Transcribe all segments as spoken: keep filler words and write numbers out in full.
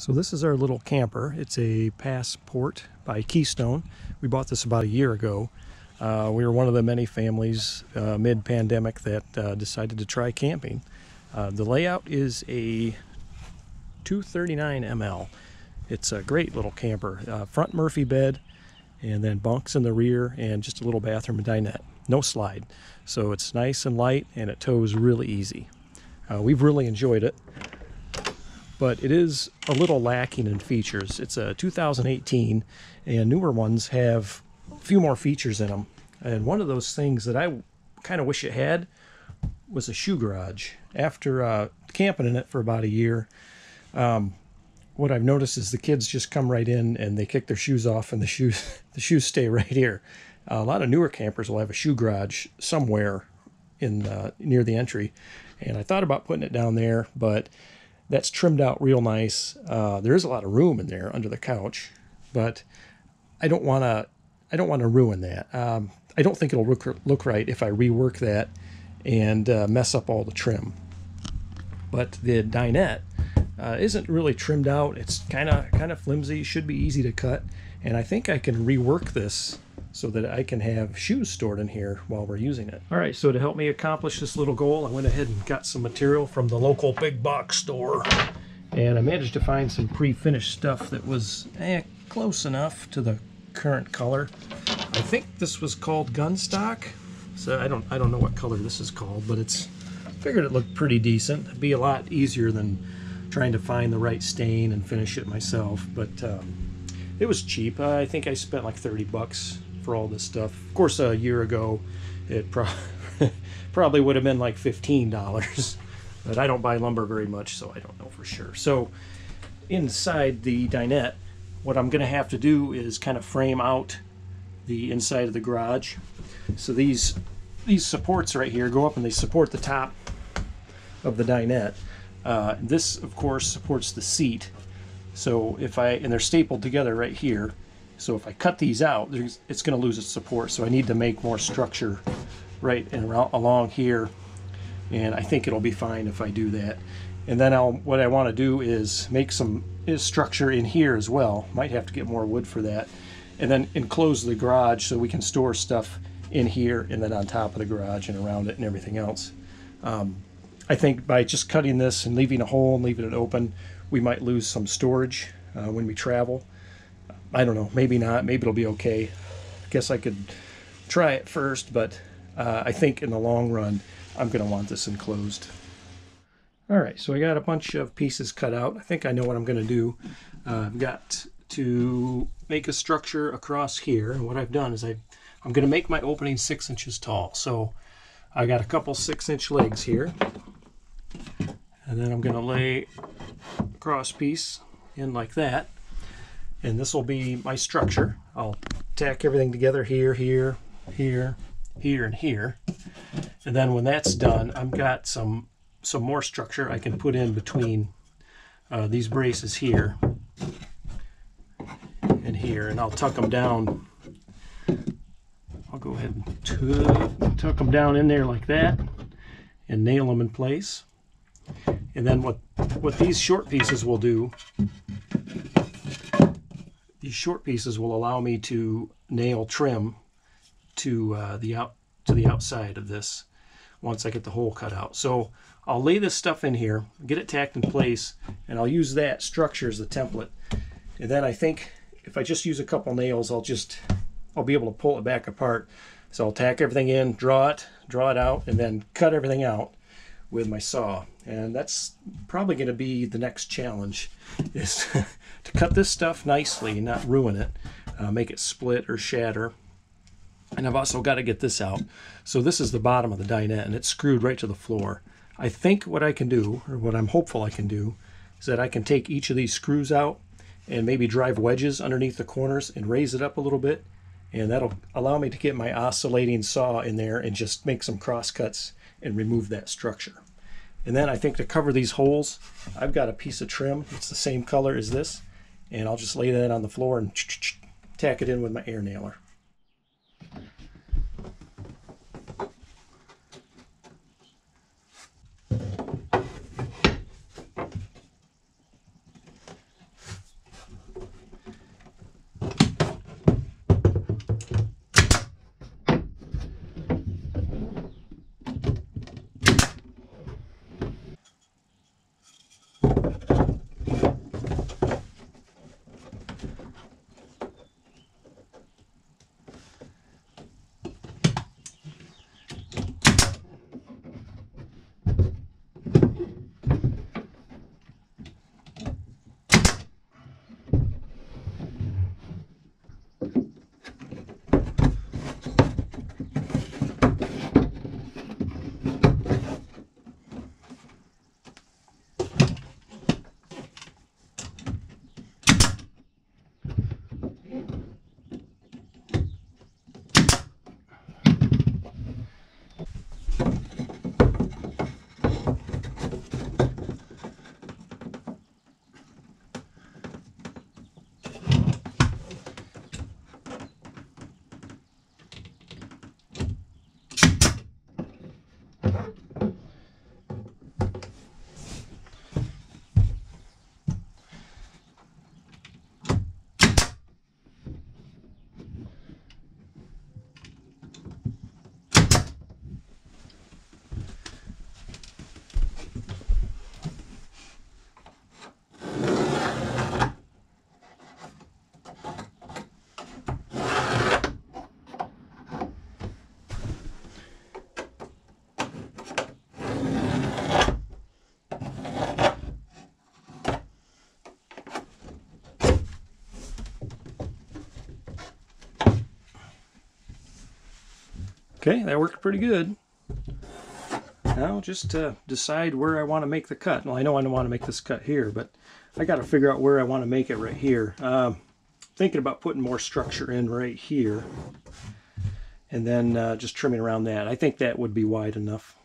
So this is our little camper. It's a Passport by Keystone. We bought this about a year ago. Uh, we were one of the many families uh, mid-pandemic that uh, decided to try camping. Uh, the layout is a two thirty-nine millimeters. It's a great little camper. Uh, front Murphy bed, and then bunks in the rear, and just a little bathroom and dinette. No slide. So it's nice and light, and it tows really easy. Uh, we've really enjoyed it, but it is a little lacking in features. It's a two thousand eighteen, and newer ones have a few more features in them. And one of those things that I kind of wish it had was a shoe garage. After uh, camping in it for about a year, um, what I've noticed is the kids just come right in and they kick their shoes off, and the shoes the shoes stay right here. Uh, a lot of newer campers will have a shoe garage somewhere in the, near the entry, and I thought about putting it down there, but that's trimmed out real nice. Uh, there is a lot of room in there under the couch, but I don't want to I don't want to ruin that. Um, I don't think it'll look, look right if I rework that and uh, mess up all the trim. But the dinette uh, isn't really trimmed out. It's kind of kind of flimsy. Should be easy to cut, and I think I can rework this so that I can have shoes stored in here while we're using it. All right, so to help me accomplish this little goal, I went ahead and got some material from the local big box store, and I managed to find some pre-finished stuff that was eh, close enough to the current color. I think this was called Gunstock, so I don't I don't know what color this is called, but it's figured it looked pretty decent. It'd be a lot easier than trying to find the right stain and finish it myself, but um, it was cheap. I think I spent like thirty bucks for all this stuff. Of course, a year ago it pro probably would have been like fifteen dollars, but I don't buy lumber very much, so I don't know for sure. So inside the dinette, what I'm gonna have to do is kind of frame out the inside of the garage. So these these supports right here go up and they support the top of the dinette. Uh, this of course supports the seat, so if I and they're stapled together right here. So if I cut these out, it's going to lose its support. So I need to make more structure right and along here, and I think it'll be fine if I do that. And then I'll, what I want to do is make some is structure in here as well. Might have to get more wood for that, and then enclose the garage so we can store stuff in here and then on top of the garage and around it and everything else. Um, I think by just cutting this and leaving a hole and leaving it open, we might lose some storage uh, when we travel. I don't know, maybe not, maybe it'll be okay. I guess I could try it first, but uh, I think in the long run, I'm gonna want this enclosed. All right, so I got a bunch of pieces cut out. I think I know what I'm gonna do. Uh, I've got to make a structure across here. And what I've done is I, I'm gonna make my opening six inches tall. So I got a couple six inch legs here. And then I'm gonna lay a cross piece in like that. And this will be my structure. I'll tack everything together here, here, here, here, and here. And then when that's done, I've got some, some more structure I can put in between uh, these braces here and here. And I'll tuck them down. I'll go ahead and tuck them down in there like that and nail them in place. And then what, what these short pieces will do, these short pieces will allow me to nail trim to uh, the out to the outside of this once I get the hole cut out. So I'll lay this stuff in here, get it tacked in place, and I'll use that structure as the template. And then I think if I just use a couple nails, I'll just I'll be able to pull it back apart. So I'll tack everything in, draw it, draw it out, and then cut everything out with my saw. And that's probably going to be the next challenge, is to cut this stuff nicely, not ruin it, uh, make it split or shatter. And I've also got to get this out. So this is the bottom of the dinette, and it's screwed right to the floor. I think what I can do, or what I'm hopeful I can do, is that I can take each of these screws out and maybe drive wedges underneath the corners and raise it up a little bit, and that'll allow me to get my oscillating saw in there and just make some cross cuts and remove that structure. And then I think to cover these holes, I've got a piece of trim. It's the same color as this, and I'll just lay that on the floor and tack it in with my air nailer. Okay, that worked pretty good. Now just to decide where I want to make the cut. Well, I know I don't want to make this cut here, but I got to figure out where I want to make it right here. Um, thinking about putting more structure in right here, and then uh, just trimming around that. I think that would be wide enough.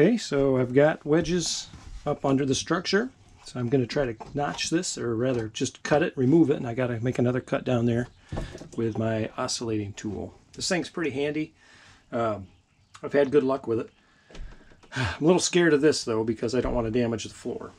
Okay, so I've got wedges up under the structure, so I'm going to try to notch this, or rather just cut it, remove it, and I got to make another cut down there with my oscillating tool. This thing's pretty handy. Um, I've had good luck with it. I'm a little scared of this though, because I don't want to damage the floor.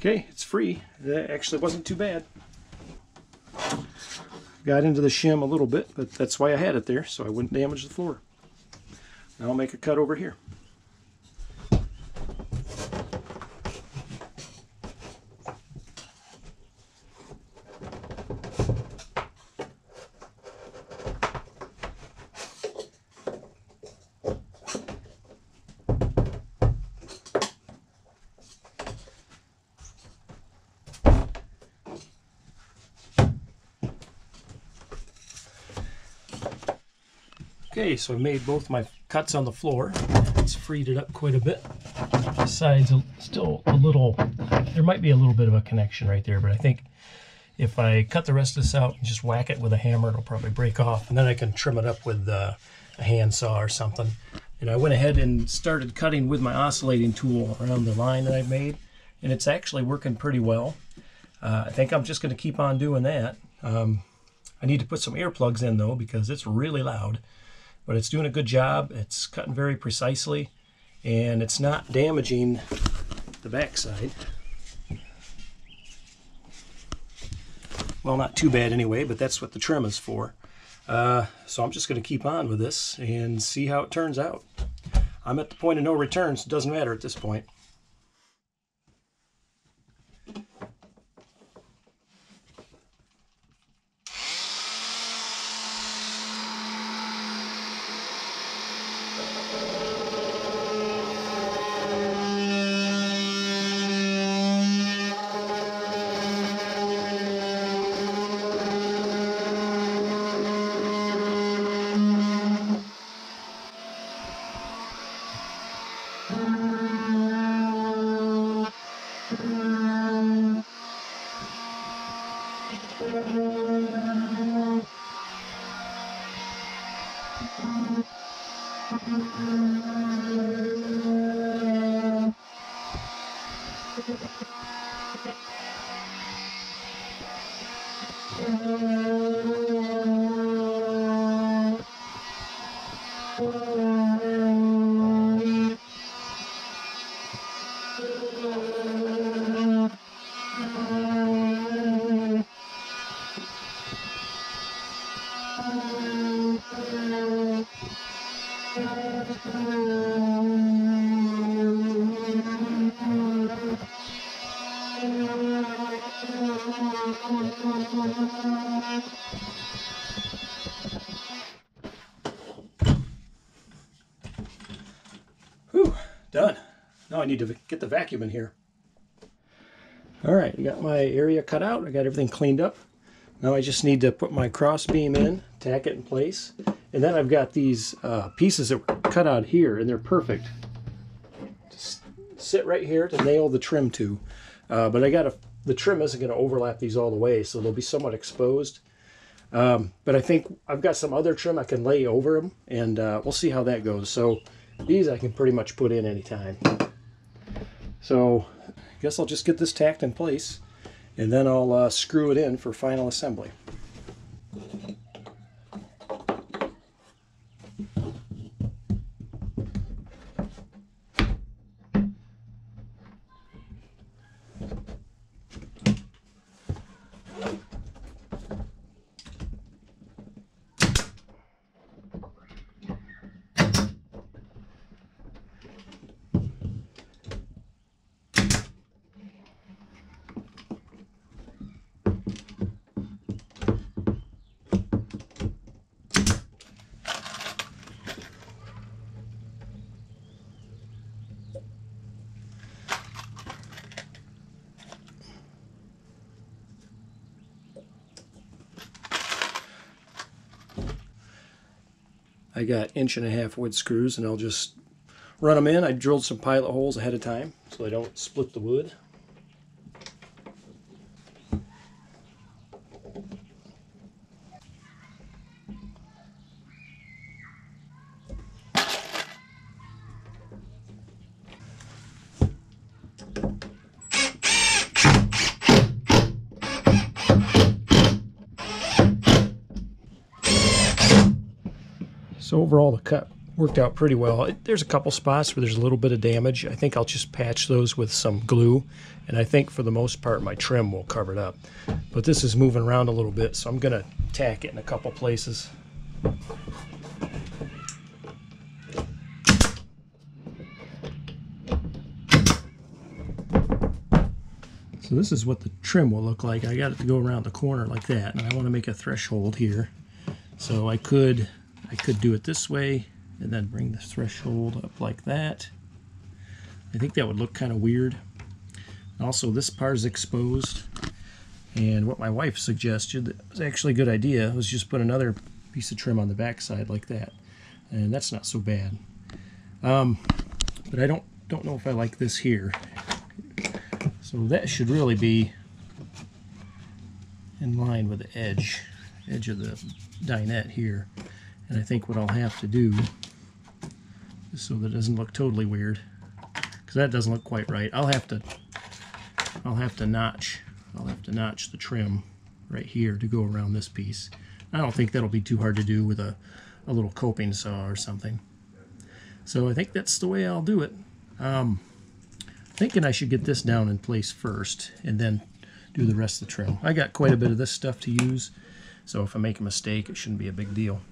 Okay, it's free. That actually wasn't too bad. Got into the shim a little bit, but that's why I had it there, so I wouldn't damage the floor. Now I'll make a cut over here. Okay, so I made both my cuts on the floor. It's freed it up quite a bit. The sides are still a little, there might be a little bit of a connection right there, but I think if I cut the rest of this out and just whack it with a hammer, it'll probably break off, and then I can trim it up with uh, a handsaw or something. And I went ahead and started cutting with my oscillating tool around the line that I made, and it's actually working pretty well. Uh, I think I'm just going to keep on doing that. Um, I need to put some earplugs in though, because it's really loud. But it's doing a good job. It's cutting very precisely, and it's not damaging the backside. Well, not too bad anyway, but that's what the trim is for. Uh, so I'm just going to keep on with this and see how it turns out. I'm at the point of no return, so it doesn't matter at this point. Now I need to get the vacuum in here. All right, I got my area cut out. I got everything cleaned up. Now I just need to put my cross beam in, tack it in place, and then I've got these uh, pieces that were cut out here, and they're perfect. Just sit right here to nail the trim to. Uh, but I got a, the trim isn't going to overlap these all the way, so they'll be somewhat exposed. Um, but I think I've got some other trim I can lay over them, and uh, we'll see how that goes. So these I can pretty much put in anytime. So I guess I'll just get this tacked in place, and then I'll uh, screw it in for final assembly. I got inch and a half wood screws, and I'll just run them in. I drilled some pilot holes ahead of time so they don't split the wood. So overall, the cut worked out pretty well. It, there's a couple spots where there's a little bit of damage. I think I'll just patch those with some glue, and I think for the most part my trim will cover it up. But this is moving around a little bit, so I'm gonna tack it in a couple places. So this is what the trim will look like. I got it to go around the corner like that, and I want to make a threshold here. So I could I could do it this way and then bring the threshold up like that. I think that would look kind of weird. Also, this part is exposed, and what my wife suggested that was actually a good idea was just put another piece of trim on the back side like that, and that's not so bad. Um, but I don't don't know if I like this here. So that should really be in line with the edge edge of the dinette here. And I think what I'll have to do, just so that it doesn't look totally weird, because that doesn't look quite right, I'll have to, I'll have to notch, I'll have to notch the trim right here to go around this piece. I don't think that'll be too hard to do with a, a little coping saw or something. So I think that's the way I'll do it. Um, thinking I should get this down in place first and then do the rest of the trim. I got quite a bit of this stuff to use, so if I make a mistake, it shouldn't be a big deal.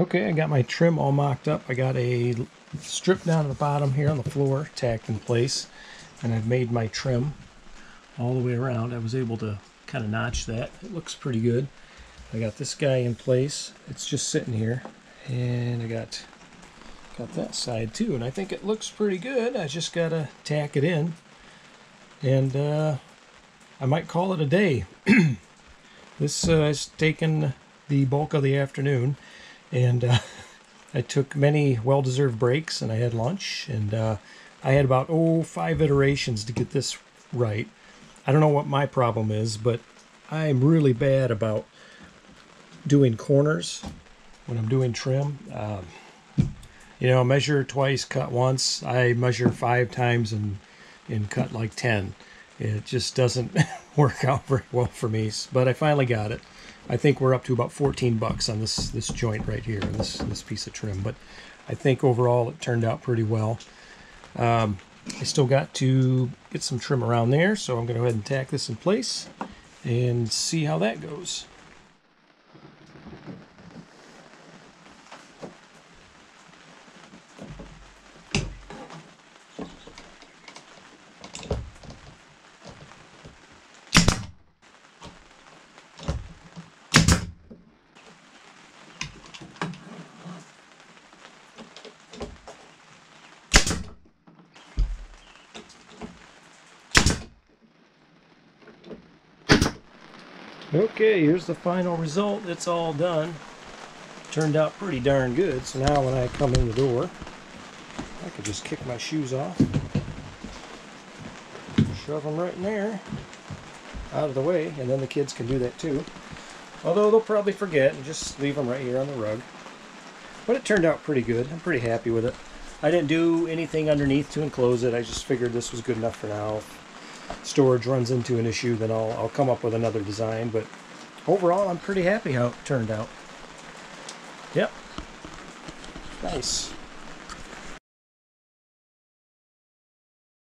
Okay, I got my trim all mocked up. I got a strip down at the bottom here on the floor, tacked in place, and I've made my trim all the way around. I was able to kind of notch that. It looks pretty good. I got this guy in place. It's just sitting here, and I got, got that side too, and I think it looks pretty good. I just got to tack it in, and uh, I might call it a day. This uh, has taken the bulk of the afternoon. And uh, I took many well-deserved breaks, and I had lunch, and uh, I had about, oh, five iterations to get this right. I don't know what my problem is, but I'm really bad about doing corners when I'm doing trim. Um, you know, measure twice, cut once. I measure five times and, and cut like ten. It just doesn't work out very well for me, but I finally got it. I think we're up to about fourteen bucks on this this joint right here, this this piece of trim. But I think overall it turned out pretty well. Um, I still got to get some trim around there, so I'm going to go ahead and tack this in place and see how that goes. Okay, here's the final result. It's all done. Turned out pretty darn good. So now when I come in the door, I could just kick my shoes off, shove them right in there, out of the way, and then the kids can do that too. Although they'll probably forget and just leave them right here on the rug. But it turned out pretty good. I'm pretty happy with it. I didn't do anything underneath to enclose it. I just figured this was good enough for now. If storage runs into an issue, then I'll, I'll come up with another design. But overall, I'm pretty happy how it turned out. Yep. Nice.